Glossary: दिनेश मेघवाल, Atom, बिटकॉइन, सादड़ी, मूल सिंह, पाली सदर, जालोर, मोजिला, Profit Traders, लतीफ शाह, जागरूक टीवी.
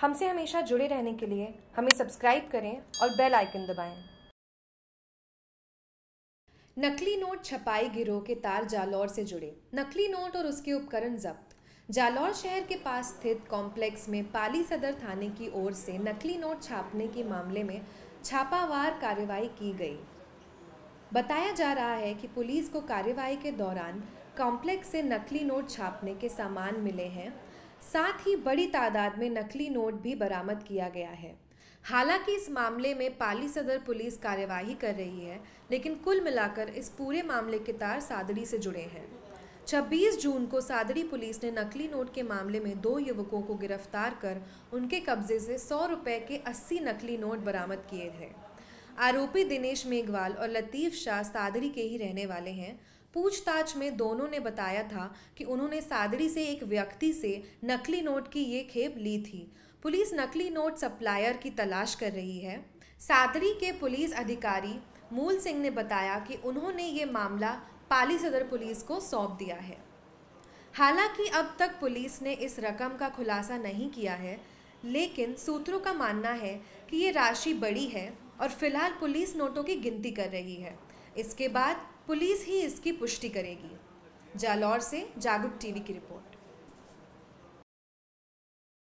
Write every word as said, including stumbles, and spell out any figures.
हमसे हमेशा जुड़े रहने के लिए हमें सब्सक्राइब करें और बेल आइकन दबाएं। नकली नोट छपाई गिरोह के तार जालोर से जुड़े, नकली नोट और उसके उपकरण जब्त। जालोर शहर के पास स्थित कॉम्प्लेक्स में पाली सदर थाने की ओर से नकली नोट छापने के मामले में छापावार कार्रवाई की गई। बताया जा रहा है कि पुलिस को कार्रवाई के दौरान कॉम्प्लेक्स से नकली नोट छापने के सामान मिले हैं, साथ ही बड़ी तादाद में नकली नोट भी बरामद किया गया है। हालांकि इस मामले में पाली सदर पुलिस कार्यवाही कर रही है, लेकिन कुल मिलाकर इस पूरे मामले के तार सादड़ी से जुड़े हैं। छब्बीस जून को सादड़ी पुलिस ने नकली नोट के मामले में दो युवकों को गिरफ्तार कर उनके कब्जे से सौ रुपये के अस्सी नकली नोट बरामद किए थे। आरोपी दिनेश मेघवाल और लतीफ शाह सादड़ी के ही रहने वाले हैं। पूछताछ में दोनों ने बताया था कि उन्होंने सादड़ी से एक व्यक्ति से नकली नोट की ये खेप ली थी। पुलिस नकली नोट सप्लायर की तलाश कर रही है। सादड़ी के पुलिस अधिकारी मूल सिंह ने बताया कि उन्होंने ये मामला पाली सदर पुलिस को सौंप दिया है। हालांकि अब तक पुलिस ने इस रकम का खुलासा नहीं किया है, लेकिन सूत्रों का मानना है कि ये राशि बड़ी है और फिलहाल पुलिस नोटों की गिनती कर रही है। इसके बाद पुलिस ही इसकी पुष्टि करेगी। जालोर से जागरूक टीवी की रिपोर्ट।